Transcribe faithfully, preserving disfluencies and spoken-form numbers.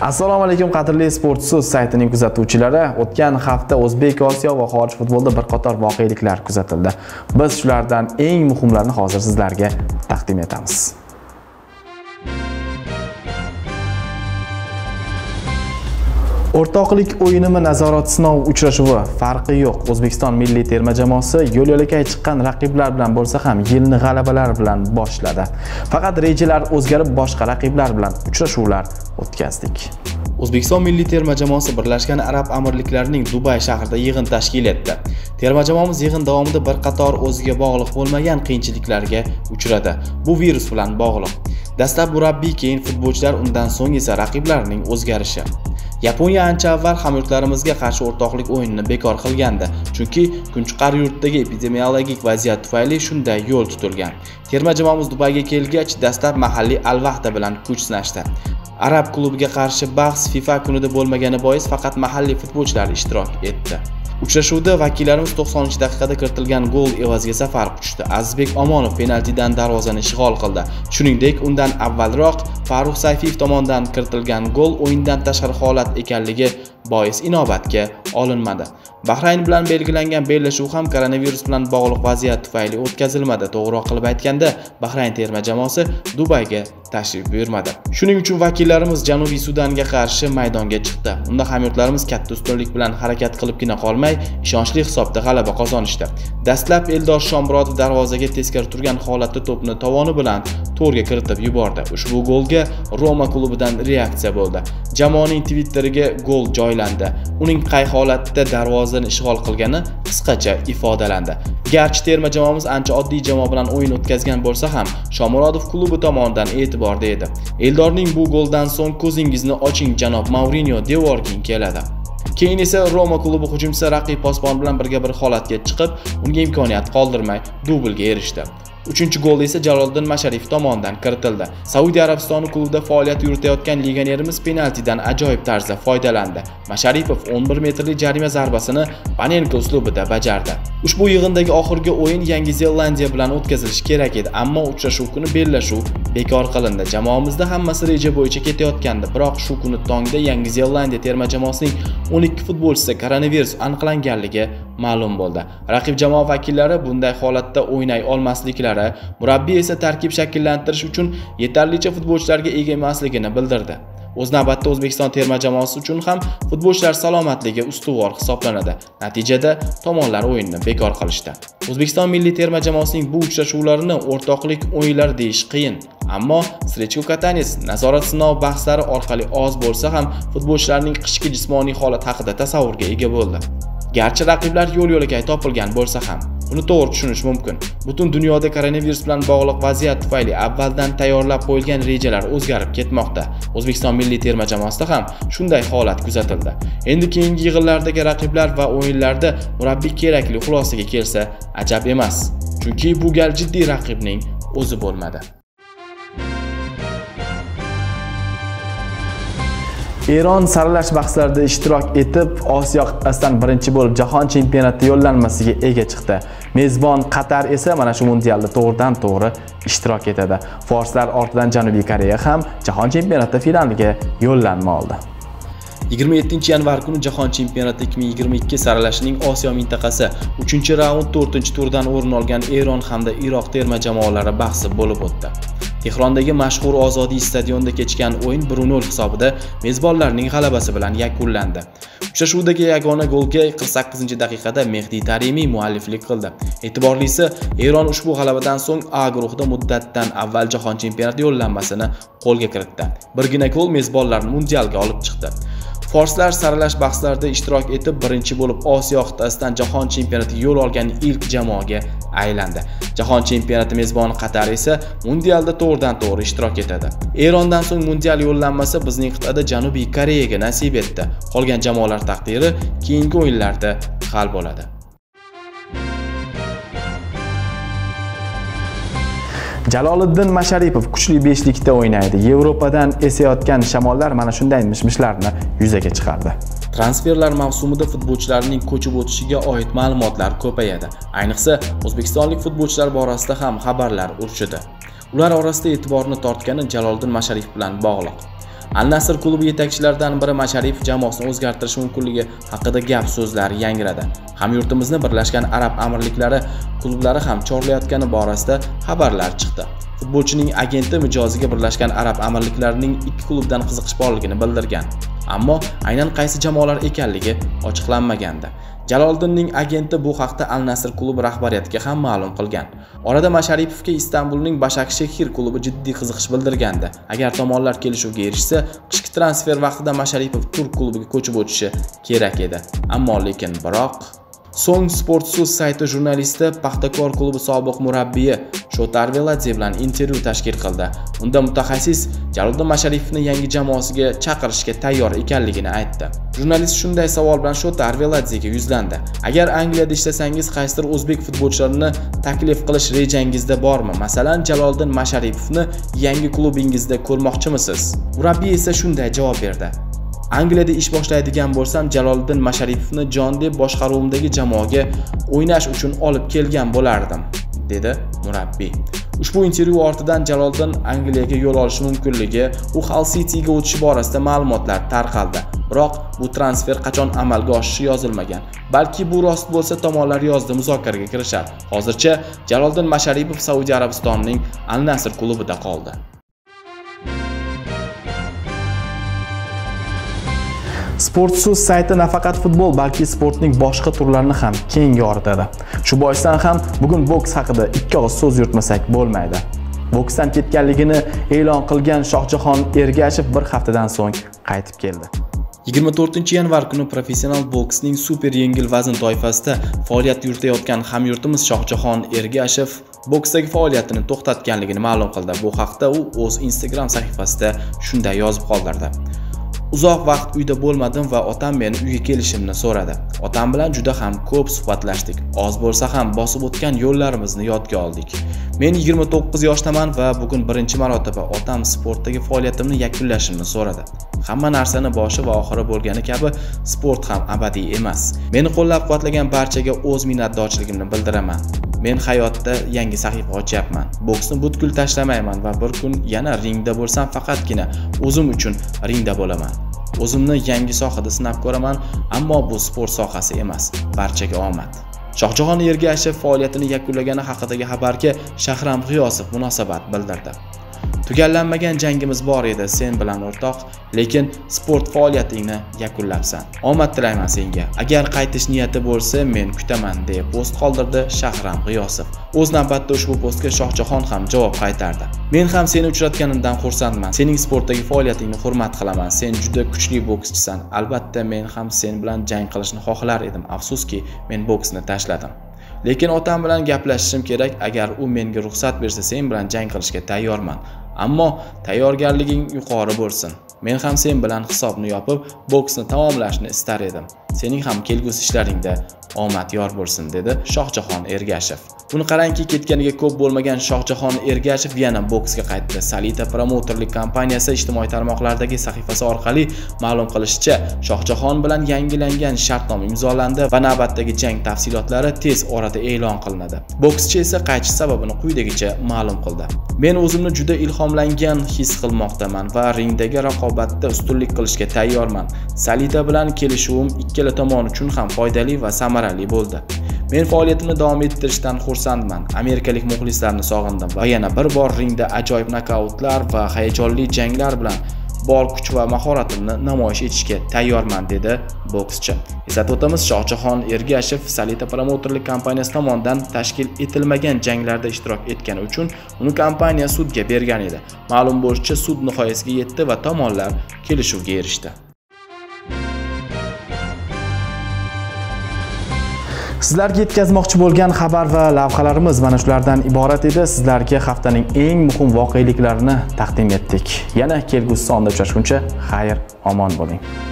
Assalomu alaykum qadrli Sport So'z saytining kuzatuvchilari. O'tgan hafta O'zbek, Osiyo va xorij futbolida bir qator voqeliklar kuzatildi. Biz shulardan eng muhimlarini hozir sizlarga taqdim etamiz. O'rtoqlik o'yinimi nazorat sinov uchrashuvi farqi yo'q. O'zbekiston milliy terma jamoasi yo'l-yo'lakay chiqqan raqiblar bilan bo'lsa ham yilni g'alabalar bilan boshladi. Faqat rejalar o'zgarib boshqa raqiblar bilan uchrashuvlar o'tkazdik. O'zbekiston milliy terma jamoasi Birlashgan Arab Amirliklarining Dubay shahrida yig'in tashkil etdi. Terma jamoamiz yig'in davomida bir qator o'ziga bog'liq bo'lmagan qiyinchiliklarga uchradi. Bu virus bilan bog'liq. Dastlab murabbiy, keyin futbolchilar, undan so'ng esa raqiblarning o'zgarishi. Yaponiya ancha avval hamyurtlarimizga qarshi o'rtoqlik o'yinini bekor qilgandi, chunki Kunchiqar yurtidagi epidemiologik vaziyat tufayli shunday yo'l tutilgan. Terma jamoamiz Dubayga kelgach, dastlab mahalliy Al-Vahda bilan kuch sinashdi. Arab klubiga qarshi bahs FIFA kunida bo'lmagani bois faqat mahalliy futbolchilar ishtirok etdi. Uchrashuvda vakillarimiz to'qsoninchi daqiqada kiritilgan gol evaziga safar quchdi. Azizbek Omonov penaltidan darvozani ishg'ol qildi. Shuningdek, undan avvalroq Farruh Sayfiyev tomonidan kiritilgan gol o'yindan tashqari holat ekanligi bois inobatga olinmadi. Bahrayn bilan belgilangan bellashuv ham koronavirus bilan bog'liq vaziyat tufayli o'tkazilmadi. To'g'riroq qilib aytganda, Bahrayn terma jamoasi Dubayga tashrif buyurmadi. Shuning uchun vakillarimiz Janubiy Sudanga qarshi maydonga chiqdi. Unda hamyurtlarimiz katta ustunlik bilan harakat qilibgina qolmay, ishonchli hisobda g'alaba qozonishdi. Dastlab Eldor Shomurodov darvozaga teskari turgan holatda to'pni tovoni bilan to'rga kiritib yubordi. Ushbu golga Roma klubidan reaksiya bo'ldi. Jamoaning Twitteriga gol joylandi. Uning qay holatda darvozani ishg'ol qilgani qisqacha ifodalandi. Garchi terma jamoamiz ancha oddiy jamoa bilan o'yin o'tkazgan bo'lsa ham, Shomurodov klubi tomonidan e'tiborda edi. Eldorning bu goldan so'ng ko'zingizni oching, janob Mourinho devorging keladi. Keyin esa Roma klubi hujumchisi raqib posbon bilan birga bir holatga chiqib, unga imkoniyat qoldirmay dublga erishdi. Uchinchi gol esa Jaloliddin Masharipov tomonidan kiritildi. Saudiya Arabistoni klubida faoliyat yuritayotgan legionerimiz penaltidan ajoyib tarzda foydalandi. Masharipov o'n bir metrli jarima zarbasini Panenka uslubida bajardi. Ushbu yig'indagi oxirgi o'yin Yangi Zelandiya bilan o'tkazilishi kerak edi, ammo uchrashuv kuni bellashuv bekor qilindi. Jamoamizda hammasi reja bo'yicha ketayotgandi, biroq shu kuni tongda Yangi Zelandiya terma jamoasining o'n ikki futbolchisi koronavirus aniqlanganligi ma'lum bo'ldi. Raqib jamoa vakillari bunday holatda o'ynay olmasliklari, murabbiy esa tarkib shakllantirish uchun yetarlicha futbolchilarga ega emasligini bildirdi. O'z navbatda O'zbekiston terma jamoasi uchun ham futbolchilar salomatligi ustuvor hisoblanadi. Natijada tomonlar o'yinni bekor qilishdi. O'zbekiston milliy terma jamoasining bu uchrashuvlarini o'rtoqlik o'yinlari deyish qiyin, ammo Srechko Katanis nazorat sinov bahslari orqali oz bo'lsa ham futbolchilarning qishki jismoniy holati haqida tasavvurga ega bo'ldi. Garchi raqiblar yo'l-yo'lakay topilgan bo'lsa ham, uni to'g'ri tushunish mumkin. Butun dunyoda koronavirus bilan bog'liq vaziyat tufayli avvaldan tayyorlab qo'yilgan rejalar o'zgarib ketmoqda. O'zbekiston milliy terma jamoasida ham shunday holat kuzatildi. Endi keyingi yig'inlardagi raqiblar va o'yinlarda murabbiy kerakli xulosaga kelsa ajab emas, chunki bu gal jiddiy raqibning o'zi bo'lmadi. Eron saralash bahslarida ishtirok etib, Osiyo qit'asidan birinchi bo'lib Jahon chempionati yo'llanmasiga ega chiqdi. Mezbon Qatar esa mana shu mundialda to'g'ridan-to'g'ri ishtirok etadi. Forslar ortidan Janubiy Koreya ham Jahon chempionati finaliga yo'llanma oldi. yigirma yettinchi yanvar kuni Jahon chempionati ikki ming yigirma ikki saralashining Osiyo mintaqasi uchinchi raund to'rtinchi turdan o'rin olgan Eron hamda Iroq terma jamoalari bahsi bo'lib o'tdi. Tehrondagi mashhur Ozodiy stadionda kechgan o'yin bir nol hisobida mezbonlarning g'alabasi bilan yakunlandi. Uchrashuvdagi yagona golga qirq sakkizinchi daqiqada Mehdi Tarimi mualliflik qildi. E'tiborlisi, Eron ushbu g'alabadan so'ng A guruhida muddatdan avval Jahon chempionati yo'llanmasini qo'lga kiritdi. Birgina gol mezbonlarni mundialga olib chiqdi. Forslar saralash bahslarida ishtirok etib, birinchi bo'lib Osiyo qit'asidan Jahon chempionati yo'l olgan ilk jamoaga aylandi. Jahon chempionati mezboni Qatar esa mundialda to'g'ridan-to'g'ri ishtirok etadi. Erondan so'ng mundial yo'llanmasi bizning qit'ada Janubiy Koreyaga nasib etdi. Qolgan jamoalar taqdiri keyingi o'yinlarda hal bo'ladi. Jaloliddin Masharipov kuchli beshlikda o'ynaydi. Yevropadan esayotgan shamollar mana shunday mishmishlarni yuzaga chiqardi. Transferlar mavsumida futbolchilarning ko'chib o'tishiga oid ma'lumotlar ko'payadi. Ayniqsa, o'zbekistonlik futbolchilar borasida ham xabarlar urchidi. Ular orasida e'tiborni tortgani Jaloliddin Masharipov bilan bog'liq. Al-Nassr klubi yetakchilaridan biri Masharipov jamoasini o'zgartirish mumkinligi haqida gap so'zlar yangradi. Hamyurtimizni Birlashgan Arab Amirliklari klublari ham chorlayotgani borasida xabarlar chiqdi. Futbolchining agenti mijoziga Birlashgan Arab Amirliklarining ikki klubdan qiziqish borligini bildirgan, ammo aynan qaysi jamoalar ekanligi ochiqlanmagandi. Jaloliddinning agenti bu haqda Al-Nassr klubi rahbariyatiga ham ma'lum qilgan. Orada Masharipovga Istanbulning Başakşehir klubi jiddiy qiziqish bildirgandi. Agar tomonlar kelishuvga erishsa, qishki transfer vaqtida Masharipov Turk klubiga ko'chib o'tishi kerak edi. Ammo lekin biroq So'ng Sportso'z sayti jurnalisti Paxtakor klubi sobiq murabbiyi Shota Arveladze bilan intervyu tashkil qildi. Unda mutaxassis Jaloliddin Masharipovni yangi jamoasiga chaqirishga tayyor ekanligini aytdi. Jurnalist shunday savol bilan Shota Arveladzega yuzlandi. Agar Angliyada ishlasangiz, qaysidir o'zbek futbolchilarini taklif qilish rejangizda bormi? Masalan, Jaloliddin Masharipovni yangi klubingizda ko'rmoqchimisiz? Murabbiy esa shunday javob berdi: Angliyada ish boshlaydigan bo'lsam, Jaloliddin Masharipovni jon deb boshqaruvimdagi jamoaga o'ynash uchun olib kelgan bo'lardim, dedi murabbiy. Ushbu intervyu ortidan Jaloliddin Angliyaga yo'l olishi mumkinligi, u Hull City'ga o'tishi borasida ma'lumotlar tarqaldi. Biroq bu transfer qachon amalga oshishi yozilmagan. Balki bu rost bo'lsa, tomonlar yozda muzokaraga kirishar. Hozircha Jaloliddin Masharipov Saudiya Arabistonining Al-Nassr klubida qoldi. Sportso'z sayti nafaqat futbol, balki sportning boshqa turlarini ham keng yoritadi. Shu boisdan ham bugun boks haqida ikki og'iz so'z yurtmasak bo'lmaydi. Boksdan ketganligini e'lon qilgan Shohjahon Ergashev bir haftadan so'ng qaytib keldi. yigirma to'rtinchi yanvar kuni professional boksning super yengil vazn toifasida faoliyat yuritayotgan hamyurtimiz Shohjahon Ergashev boksdagi faoliyatini to'xtatganligini ma'lum qildi. Bu haqda u o'z Instagram sahifasida shunday yozib qoldirdi: Uzoq vaqt uyda bo'lmadim va otam meni uyga kelishimni so'radi. Otam bilan juda ham ko'p suhbatlashdik. Oz bo'lsa ham bosib o'tgan yo'llarimizni yodga oldik. Men yigirma to'qqiz yoshdaman va bugun birinchi marotaba otam sportdagi faoliyatimni yakunlashimni so'radi. Hamma narsani boshi va oxiri bo'lgani kabi sport ham abadiy emas. Meni qo'llab-quvvatlagan barchaga o'z minnatdorchiligimni bildiraman. Men hayotda yangi sahifa ochyapman. Boksni butkul tashlamayman va bir kun yana ringda bo'lsam faqatgina o'zim uchun ringda bo'laman. O'zimni yangi sohada sinab ko'raman, ammo bu sport sohasi emas. Barchaga omad. Shohjahon Ergashev faoliyatini yakunlagani haqidagi xabarga Shahram G'iyosov munosabat bildirdi. Tugallanmagan jangimiz bor edi sen bilan o'rtoq, lekin sport faoliyatingni yakunlabsan. Omad tilayman senga. Agar qaytish niyati bo'lsa, men kutaman, deb post qoldirdi Shahram G'iyosov. O'z navbatida ushbu postga Shohjahon ham javob qaytardi. Men ham seni uchratganimdan xursandman. Sening sportdagi faoliyatingni hurmat qilaman. Sen juda kuchli bokschisan. Albatta men ham sen bilan jang qilishni xohlar edim. Afsuski, men boksni tashladim. Lekin otam bilan gaplashishim kerak. Agar u menga ruxsat bersa, sen bilan jang qilishga tayyorman. Ammo tayyorgarliging yuqori bo'lsin. Men ham sen bilan hisobni yopib, boksni tamomlashni istar edim. Sening ham kelgusi ishlaringda omad yor bo'lsin, dedi Shohjahon Ergashev. Buni qarangki, ketganiga ko'p bo'lmagan Shohjahon Ergashev yana boksga qaytdi. Salita promotorlik kompaniyasi ijtimoiy tarmoqlardagi sahifasi orqali ma'lum qilishicha, Shohjahon bilan yangilangan shartnoma imzolandi va navbatdagi jang tafsilotlari tez orada e'lon qilinadi. Bokschi esa qaytish sababini quyidagicha ma'lum qildi: Men o'zimni juda ilhomlangan his qilmoqdaman va ringdagi raqobatda ustunlik qilishga tayyorman. Salita bilan kelishuvim ikkala tomon uchun ham foydali va samarali bo'ldi. Men faoliyatimni davom ettirishdan xursandman. Amerikalik muxlislarni sog'indim va yana bir bor ringda ajoyib nokautlar va hayajonli janglar bilan bor kuch va mahoratimni namoyish etishga tayyorman, dedi bokschi. Eslatib o'tamiz, Shohjahon Ergashev Salita promotorlik kompaniyasi tomonidan tashkil etilmagan janglarda ishtirok etgani uchun uni kompaniya sudga bergan edi. Ma'lum bo'lishicha, sud nihoyasiga yetdi va tomonlar kelishuvga erishdi. Sizlarga yetkazmoqchi bo'lgan xabar va lavhalarimiz mana shulardan iborat edi. Sizlarga haftaning eng muhim voqealiklarini taqdim etdik. Yana kelgusi sonda uchrashguncha xayr, omon bo'ling.